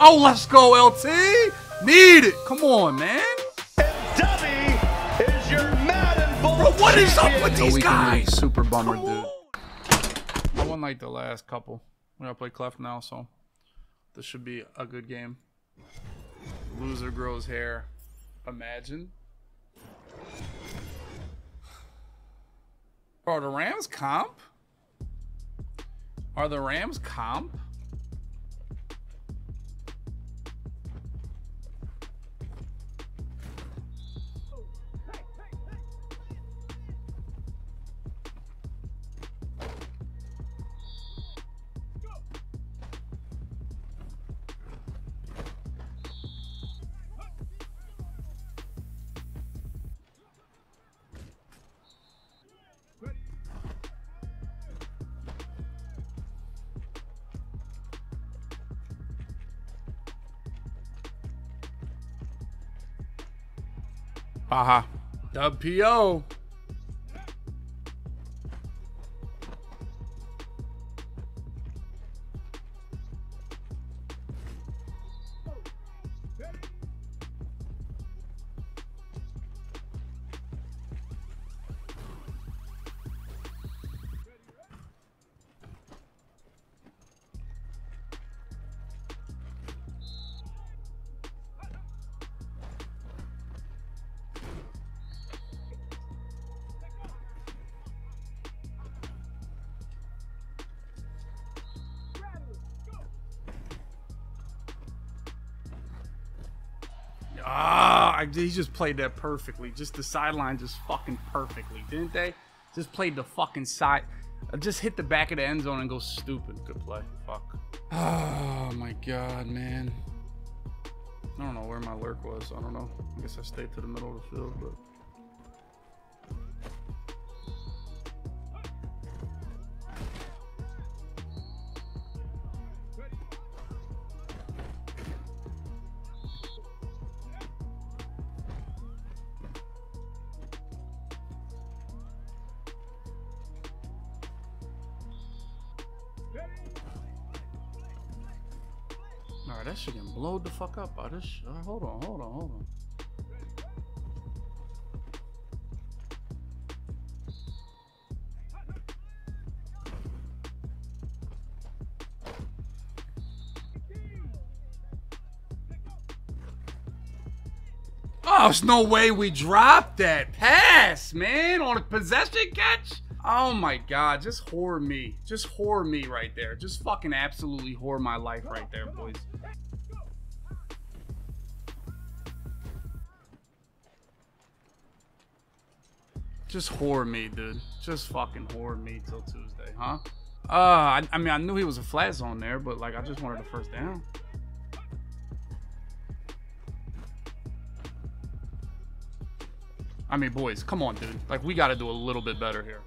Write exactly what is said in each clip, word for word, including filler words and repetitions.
Oh, let's go, L T. Need it. Come on, man. And Dubby is your Madden Bowl champion. Bro, what is up with these guys? Super bummer, dude. I won like the last couple. We're gonna play Clef now, so this should be a good game. Loser grows hair. Imagine. Bro, the Rams comp? Are the Rams comp? Haha. Uh-huh. W P O. Ah, he just played that perfectly. Just the sideline just fucking perfectly, didn't they? Just played the fucking side. Just hit the back of the end zone and go stupid. Good play. Fuck. Oh, my God, man. I don't know where my lurk was. I don't know. I guess I stayed to the middle of the field, but... Alright, that shit getting blowed the fuck up by this shit. Right, hold on, hold on, hold on. Oh, there's no way we dropped that pass, man, on a possession catch? Oh my God, just whore me. Just whore me right there. Just fucking absolutely whore my life right there, boys. Just whore me, dude. Just fucking whore me till Tuesday, huh? Uh, I, I mean, I knew he was a flat zone there, but like, I just wanted the first down. I mean, boys, come on, dude. Like, we gotta do a little bit better here.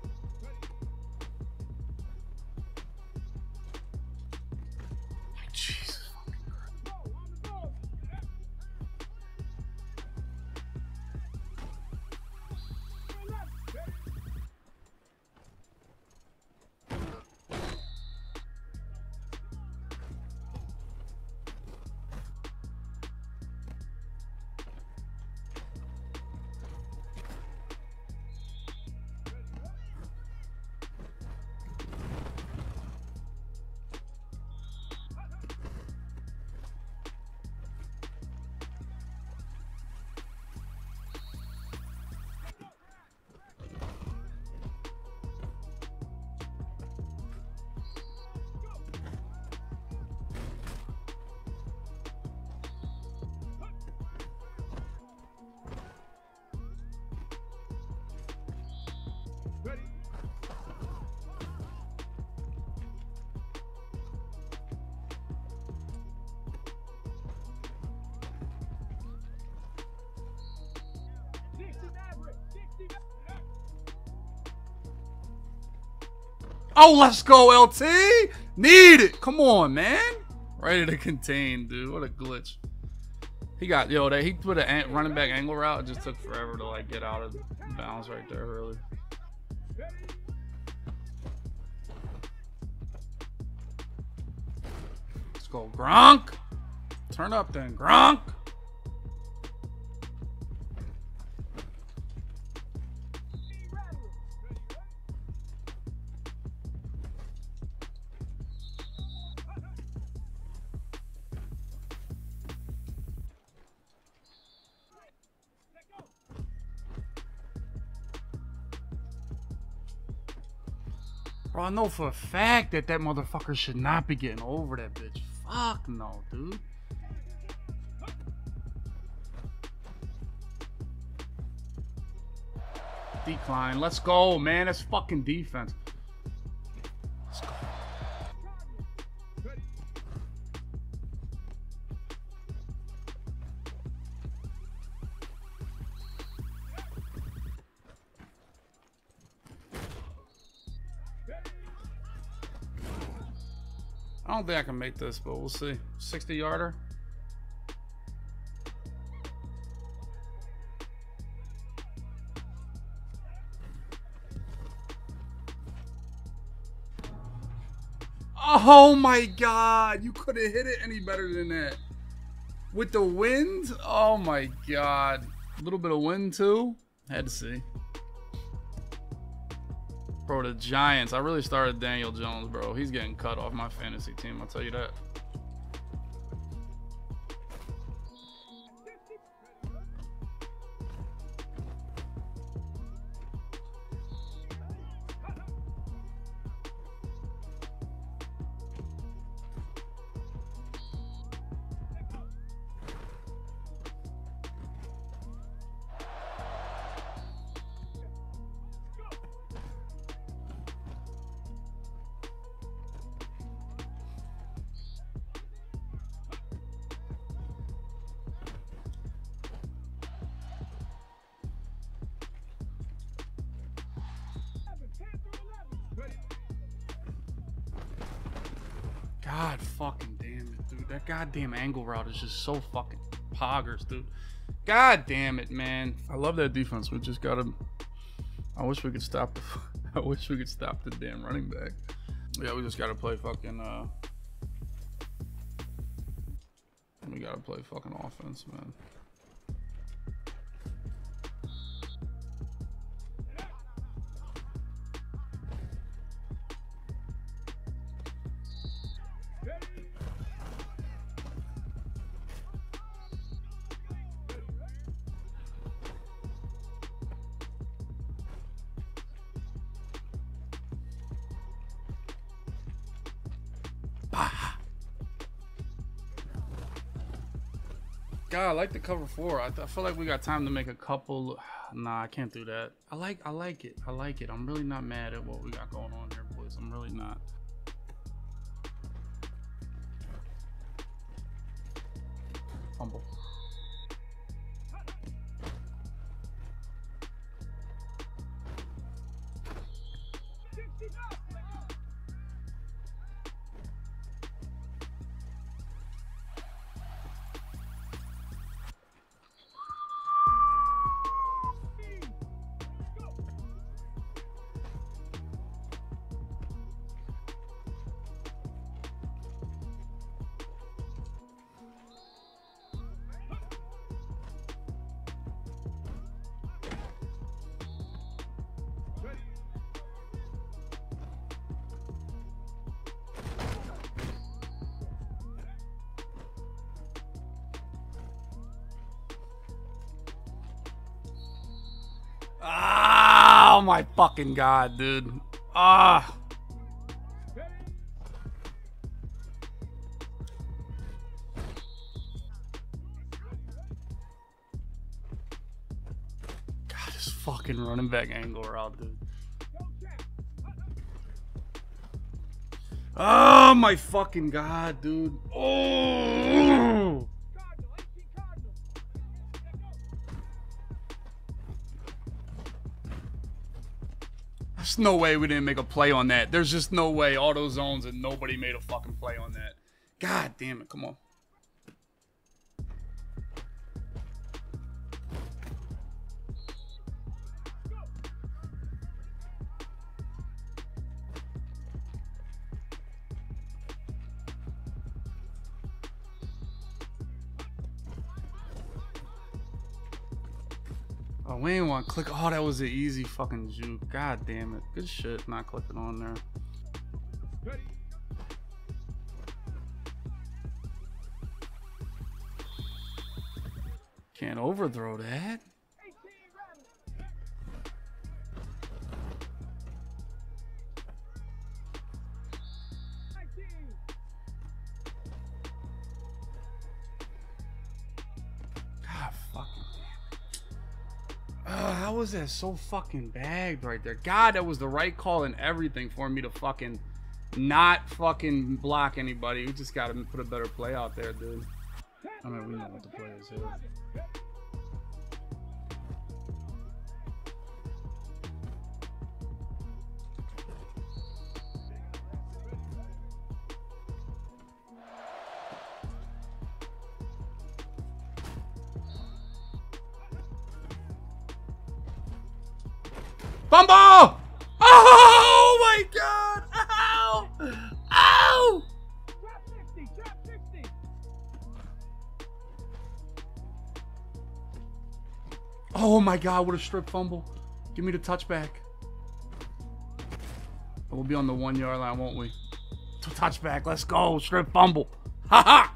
Oh, let's go, L T. Need it. Come on, man. Ready to contain, dude. What a glitch. He got, yo, that he put a running back angle route. It just took forever to, like, get out of bounds right there early. go, Gronk. Turn up then, Gronk. Bro, I know for a fact that that motherfucker should not be getting over that bitch. Fuck no, dude. Decline. Let's go, man. That's fucking defense. Let's go. I don't think I can make this, but we'll see. sixty yarder. Oh my God, you couldn't hit it any better than that. With the wind, oh my God. A little bit of wind too, had to see. Bro, the Giants, I really started Daniel Jones, bro. He's getting cut off my fantasy team, I'll tell you that. God fucking damn it, dude. That goddamn angle route is just so fucking poggers, dude. God damn it, man. I love that defense. We just gotta... I wish we could stop the... I wish we could stop the damn running back. Yeah, we just gotta play fucking... Uh, we gotta play fucking offense, man. God, I like the cover four. I, th I feel like we got time to make a couple. Nah, I can't do that. I like, I like it. I like it. I'm really not mad at what we got going on here, boys. I'm really not. Fumble. Oh my fucking God, dude. Ah. God, this fucking running back angle route, dude. Oh my fucking God, dude. Oh. There's no way we didn't make a play on that. There's just no way. All those zones and nobody made a fucking play on that. God damn it. Come on. Oh, we ain't want to click. Oh, that was an easy fucking juke. God damn it. Good shit. Not clicking on there. Ready. Can't overthrow that. How was that so fucking bagged right there? God, that was the right call and everything for me to fucking not fucking block anybody. We just gotta put a better play out there, dude. I mean, we know what the play is here. Bumble! Oh my God! Ow! Ow! Drop sixty! Drop sixty! Oh my God! What a strip fumble! Give me the touchback. We'll be on the one yard line, won't we? Touchback! Let's go! Strip fumble! Ha ha!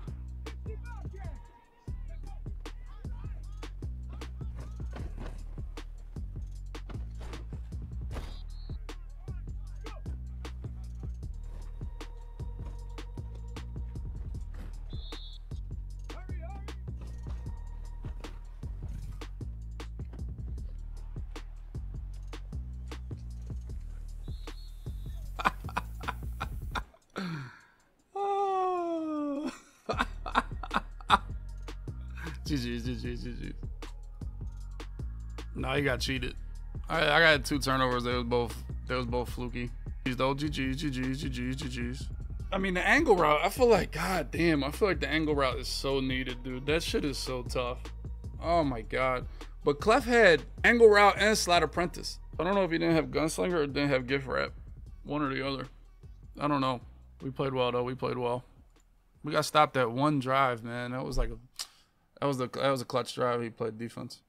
G G's, G G's, G G's. No, you got cheated. I, I got two turnovers. They was both, they was both fluky. These though, G G's, G G's, G G's, G G's. I mean, the angle route. I feel like, God damn. I feel like the angle route is so needed, dude. That shit is so tough. Oh my God. But Clef had angle route and slide apprentice. I don't know if he didn't have gunslinger or didn't have gift wrap. One or the other. I don't know. We played well though. We played well. We got stopped at one drive, man. That was like a. That was the that was a clutch drive. He played defense.